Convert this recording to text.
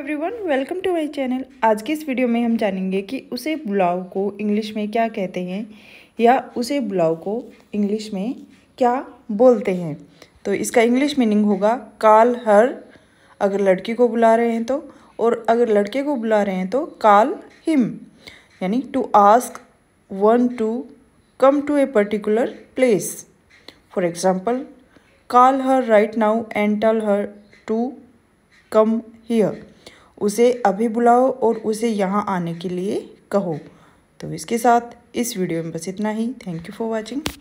Everyone welcome to my channel. आज की इस वीडियो में हम जानेंगे कि उसे बुलाओ को इंग्लिश में क्या कहते हैं या उसे बुलाओ को इंग्लिश में क्या बोलते हैं। तो इसका इंग्लिश मीनिंग होगा कॉल हर अगर लड़की को बुला रहे हैं तो, और अगर लड़के को बुला रहे हैं तो कॉल हिम, यानी to ask one to come to a particular place. For example, call her right now and tell her to come here, उसे अभी बुलाओ और उसे यहाँ आने के लिए कहो। तो इसके साथ इस वीडियो में बस इतना ही। Thank you for watching.